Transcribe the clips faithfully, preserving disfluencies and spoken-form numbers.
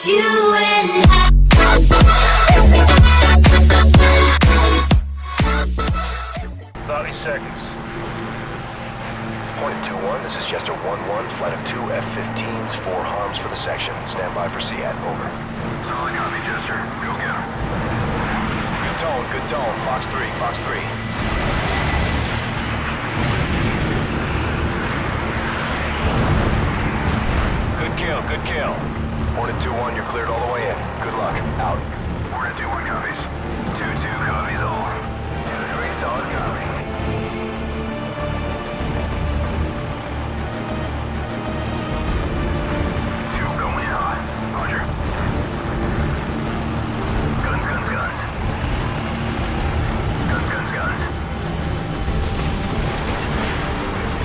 Just you and I. thirty seconds. point two one, this is Jester one one, flight of two F fifteens, four harms for the section. Stand by for SEAD, over. Solid copy, Jester. Go get him. Good tone, good tone. Fox three, Fox three. Kill, good kill. one and two one, you're cleared all the way in. Good luck. Out. one and two one copies. two two copies all. two three solid copy. two going in hot. Roger. Guns, guns, guns. Guns, guns,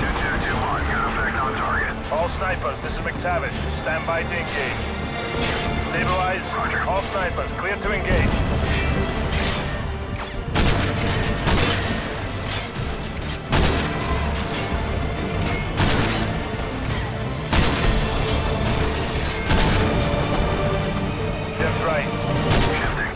guns. two two two one, good effect on target. All snipers, this is MacTavish. Stand by to engage. Stabilize. Roger. All snipers, clear to engage. Shift right. Shifting.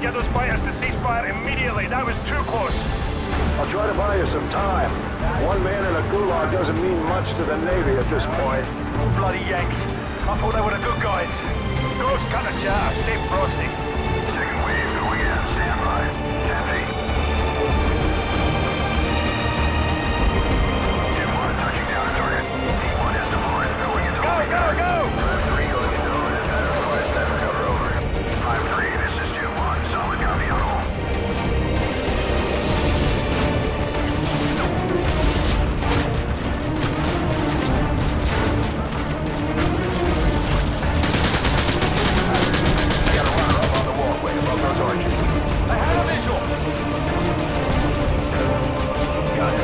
Get those fighters to cease fire immediately. That was too close. I'll try to buy you some time. One man in a gulag doesn't mean much to the Navy at this point. Bloody Yanks. I thought they were the good guys. Ghost cut a jar. Stay frosty. Second wave going in. Stand by. Copy. D one is touching down the target. D one is deployed. Going into go, go, go! five three going into overhead. Fire sniper cover over. five three, this is Jim one. Solid copy on all. Got a runner up on the walkway above those oranges. I had a visual! Got it.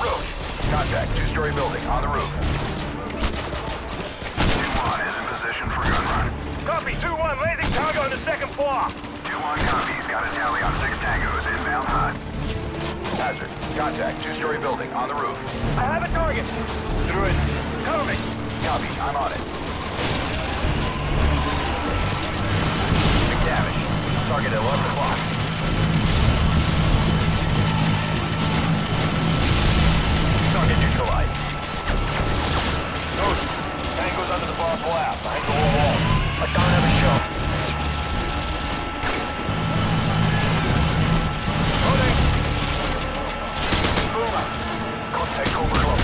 Roach, contact. Two-story building, on the roof. Copy, two one, lazing cargo on the second floor. two one copies, got a tally on six tangos, inbound hot. Hazard, contact, two-story building, on the roof. I have a target. Druid, cover me. Copy, I'm on it. MacTavish, target at eleven o'clock. Target neutralized. Ghost, tango's under the far slab, behind the wall wall. I don't have a shot. Loading. Boomer. Contact overclock.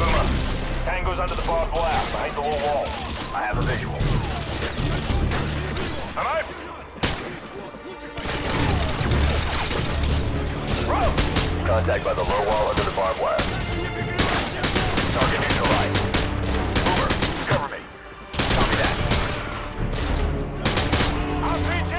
Boomer. Tango's under the barbed wire behind the low wall. I have a visual. I'm out! Contact by the low wall under the barbed wire. Target neutralized. Boomer, cover me. Copy that. R P G!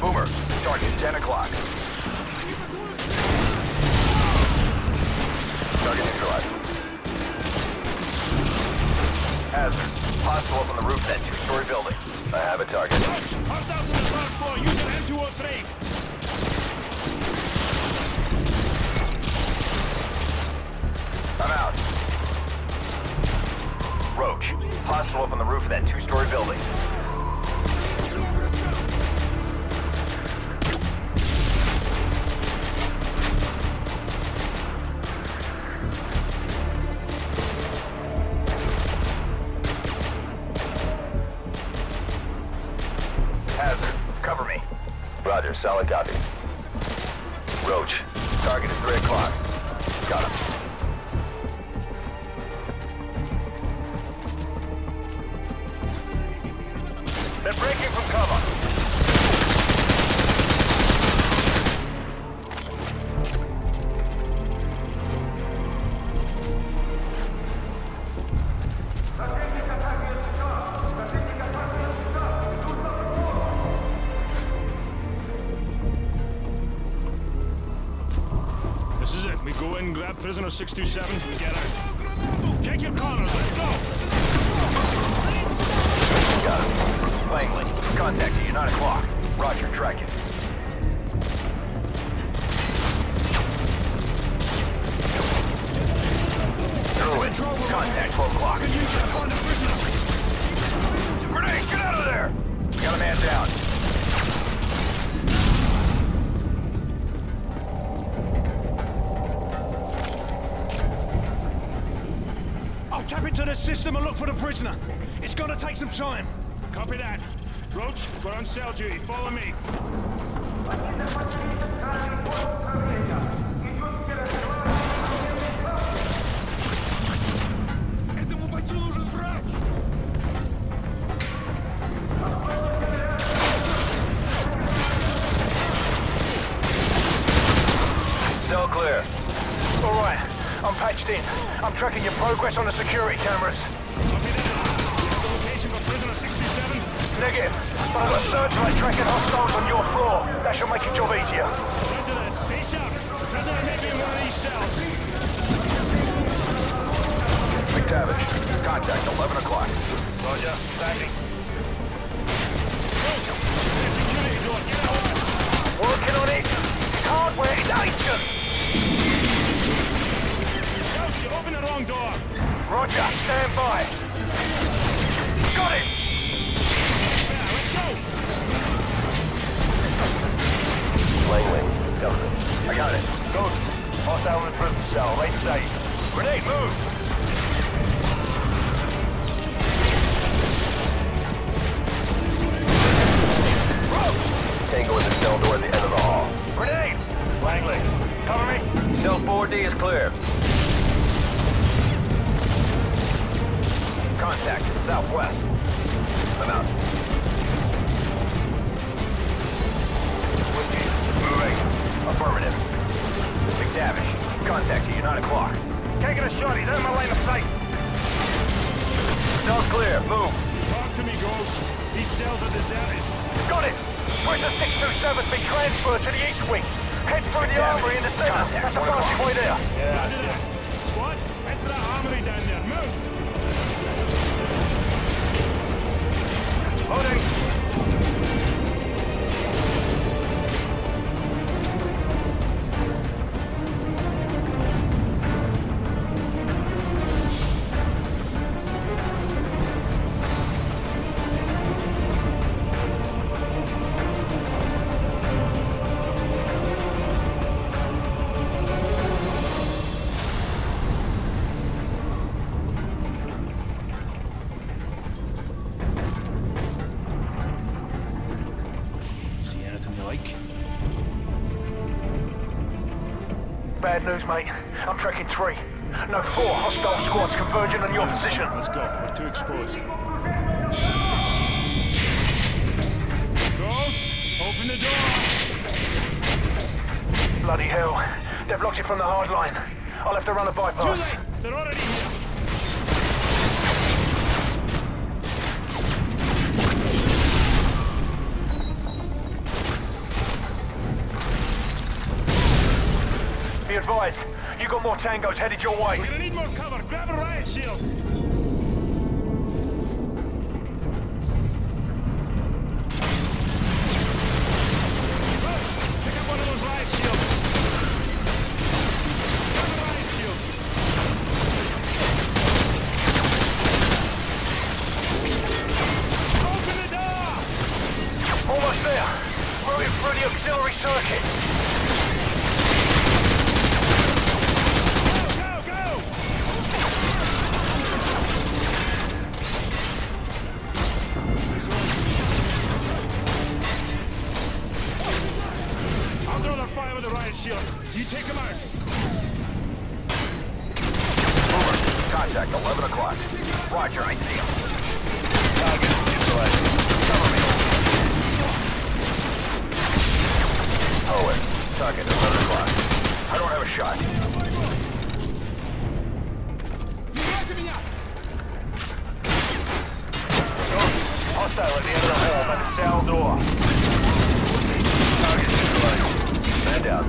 Boomer, target ten o'clock. Target neutralized. Hazard. Hostile up on the roof of that two-story building. I have a target. Hostile to the ground floor. Use an M two oh three. I'm out. Roach. Hostile up on the roof of that two-story building. Solid copy. Roach, target at three o'clock. We go in, grab prisoner six two seven, and get out. Check your corners, let's go! Got him. Langley, contacting you, nine o'clock. Roger, tracking. Druid, contact twelve o'clock. Grenade, get out of there! We got a man down. I'll tap into the system and look for the prisoner. It's gonna take some time. Copy that. Roach, we're on cell duty. Follow me. Cell clear. All right, I'm patched in. I'm tracking your progress on the security cameras. Negative, but I've got searchlight tracking hostiles on your floor. That should make your job easier. Roger that. Stay sharp. Prisoner may be in one of these cells. MacTavish, contact eleven o'clock. Roger, standing. There's security door. Get out of it. Working on it. Hardware is ancient. Ghost, you opened the wrong door. Roger, stand by. Got it. Langley, Delta. I got it. Ghost, hostile in the prison cell, right side. Grenade, move! Roach! Tango in the cell door at the end of the hall. Grenade! Langley, cover me. Cell four D is clear. Contact, southwest. I'm out. Affirmative. MacTavish, contact you, nine o'clock. Taking a shot, he's out of my line of sight. Cell's clear, move. Talk to me, Ghost. These cells are deserted. Got it! Prisoner six two seven be transferred to the east wing. Head through the armory in the center. That's the party way there. Yeah, that's it. Squad, head for that armory down there. Move! Loading! Bad news, mate. I'm tracking three. No, four hostile squads converging on your position. Let's go. We're too exposed. Ghost, open the door. Bloody hell. They've blocked it from the hard line. I'll have to run a bypass. Too late. They're already here. Be advised, you got more tangos headed your way. We're gonna need more cover. Grab a riot shield. Pick up one of those riot shields. Grab a riot shield. Open the door! Almost there. We're in through the auxiliary circuit. You take him out. Over. Contact eleven o'clock. Roger, I see him. Target neutralized. Cover me. Owen, target eleven o'clock. I don't have a shot. Hostile at the end of the hall by the cell door. Target neutralized. Man down.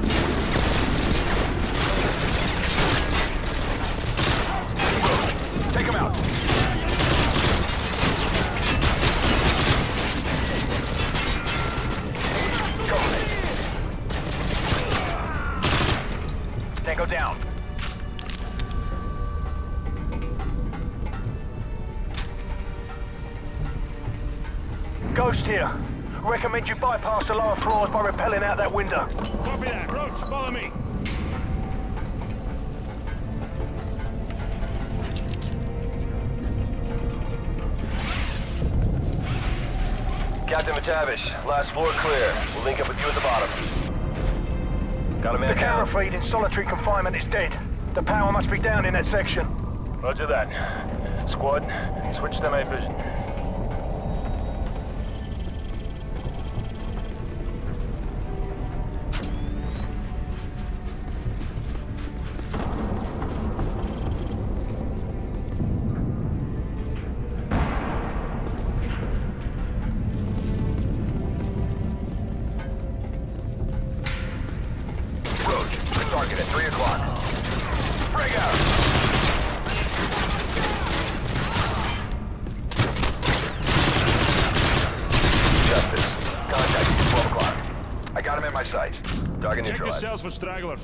Ghost here. Recommend you bypass the lower floors by rappelling out that window. Copy that. Roach, follow me. Captain MacTavish, last floor clear. We'll link up with you at the bottom. Got a man. The camera feed in solitary confinement is dead. The power must be down in that section. Roger that. Squad, switch to night vision. Target at three o'clock. Break out! Justice. Contact at twelve o'clock. I got him in my sights. Target neutralized. Check the cells for stragglers.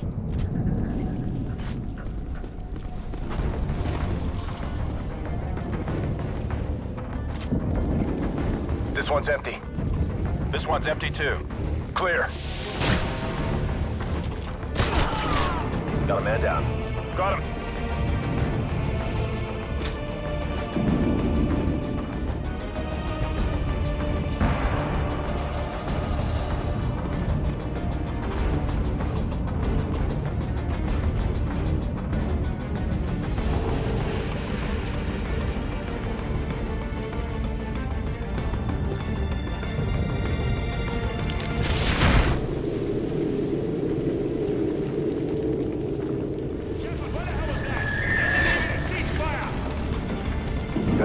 This one's empty. This one's empty too. Clear. Got a man down. Got him.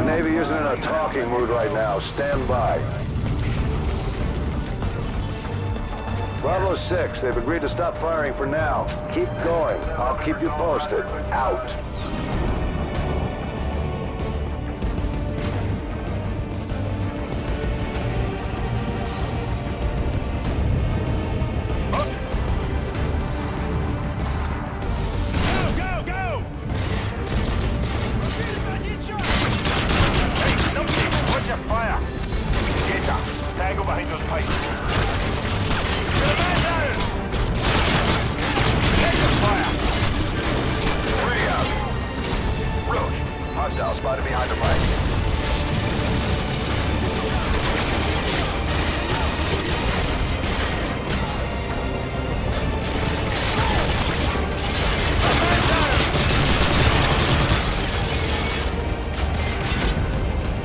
Navy isn't in a talking mood right now. Stand by. Bravo six, they've agreed to stop firing for now. Keep going. I'll keep you posted. Out. Hostile spotted behind the bike.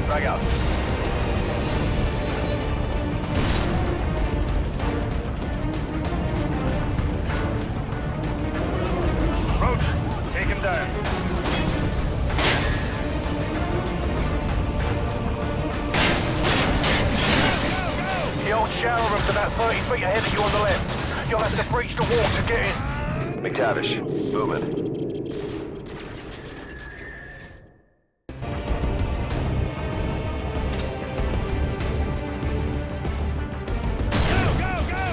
Frag out. Roach, take him down. Shower room's about thirty feet ahead of you on the left. You'll have to breach the wall to get in. MacTavish, booming. Go, go, go!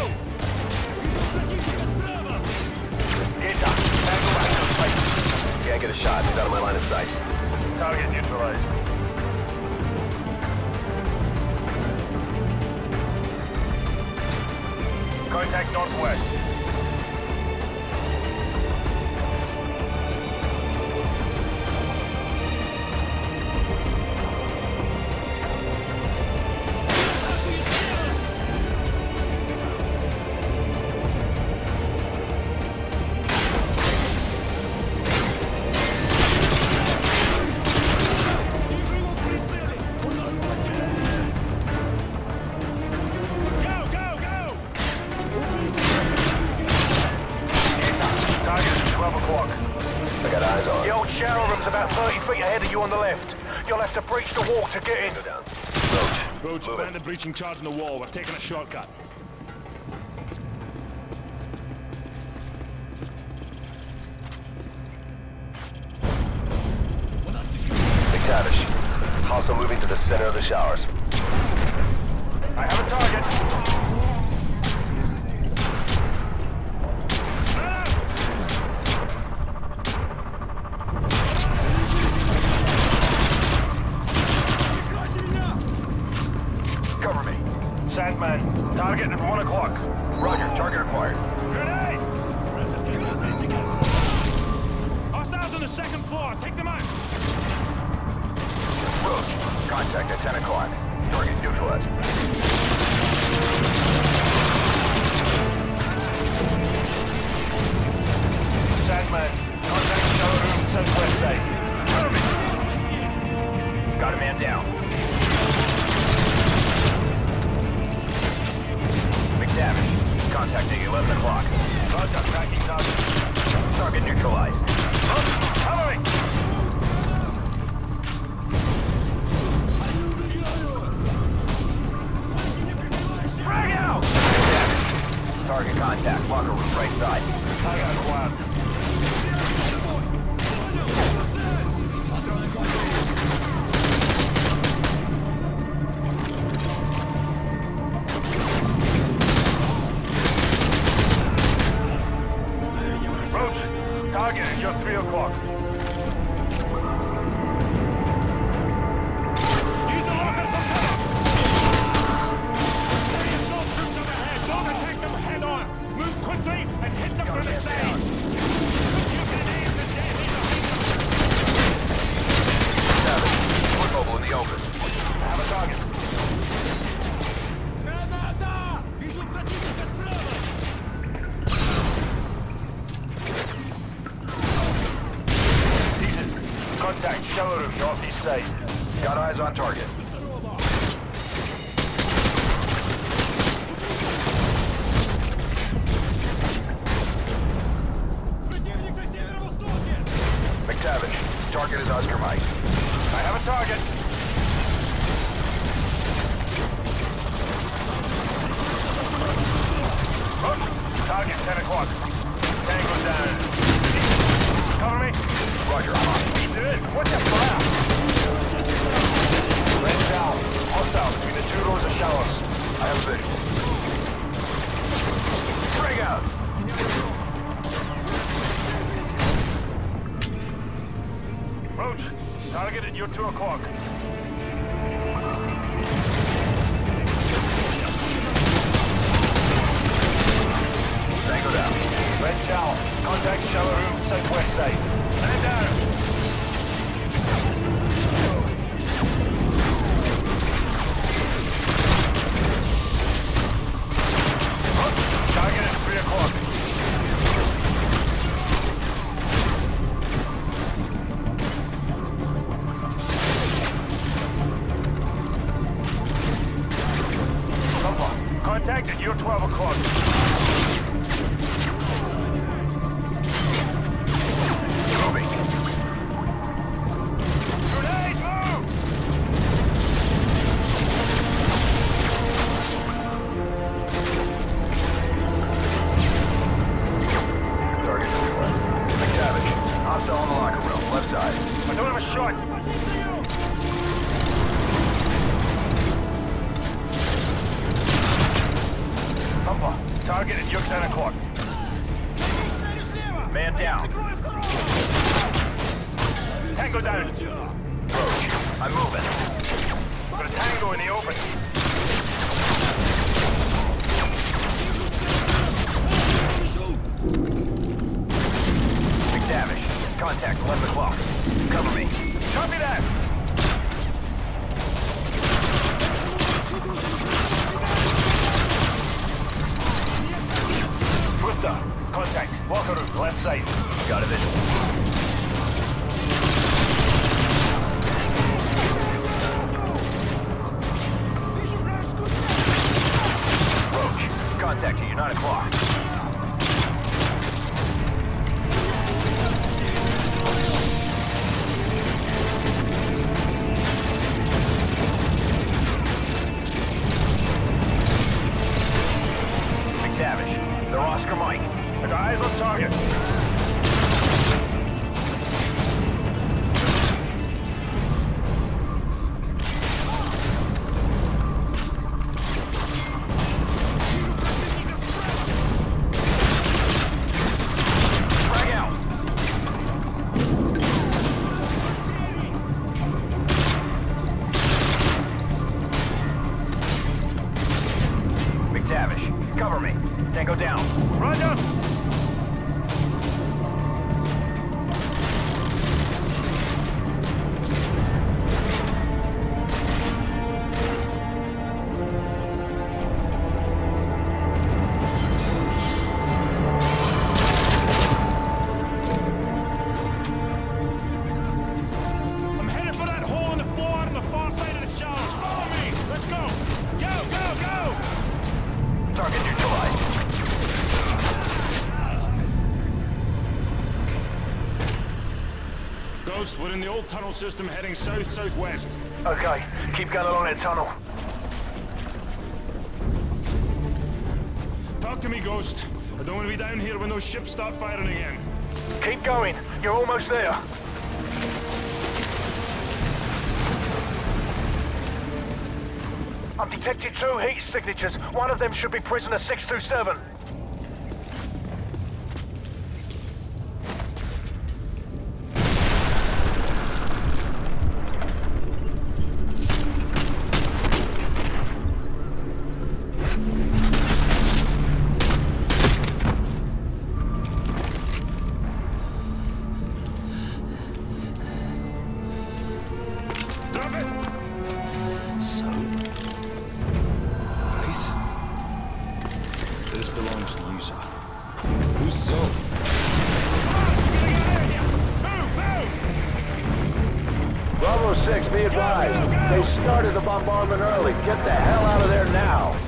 Get up. Back away. Can't get a shot. He's out of my line of sight. Target neutralized. Contact northwest. thirty feet ahead of you on the left. You'll have to breach the wall to get in. Go down. Roach, Roach, abandon breaching charge on the wall. We're taking a shortcut. MacTavish, hostile moving to the center of the showers. I have a target. Cover me. located at one o'clock. Roger, target acquired. Grenade! Hostiles on the second floor, take them out! Roach, contact at ten o'clock. Target neutralized. Sadman. Contact shower room, southwest side. Got a man down. MacTavish, contacting eleven o'clock. Roger, tracking target. Target neutralized. Following! Frag out! MacTavish, target contact, locker room right side. I got one. Three o'clock. Use the lockers for cover! Three assault troops overhead. Don't attack them head on. Move quickly and hit them from the side. Put your grenades and daisies behind them. Seven. We're mobile in the open. I have a target. Granada! Visual fatigue at floor! Contact shower room northeast side. Got eyes on target. MacTavish, target is Oscar Mike. I have a target. Roach, target ten o'clock. Tango down. Cover me. Roger. What the crap? Red down. Hostile between the two rows of showers. I have a visual. Frag out! Roach, target at your two o'clock. Tango down. Red shower. Contact shower room, southwest side. Stand down! Target at three o'clock. Someone contact at your twelve o'clock. Target at your ten o'clock. Man down. Tango down. Roach, I'm moving. Got a tango in the open. MacTavish, contact eleven o'clock. Cover me. Copy that. Contact. Walker room, left side. Got a visual. Roach, contact at nine o'clock. MacTavish. They're Oscar Mike. I got eyes on target. Ghost, we're in the old tunnel system heading south-southwest. Okay, keep going along that tunnel. Talk to me, Ghost. I don't want to be down here when those ships start firing again. Keep going. You're almost there. I've detected two heat signatures. One of them should be prisoner six two seven. Bravo six, be advised. They started the bombardment early. Get the hell out of there now.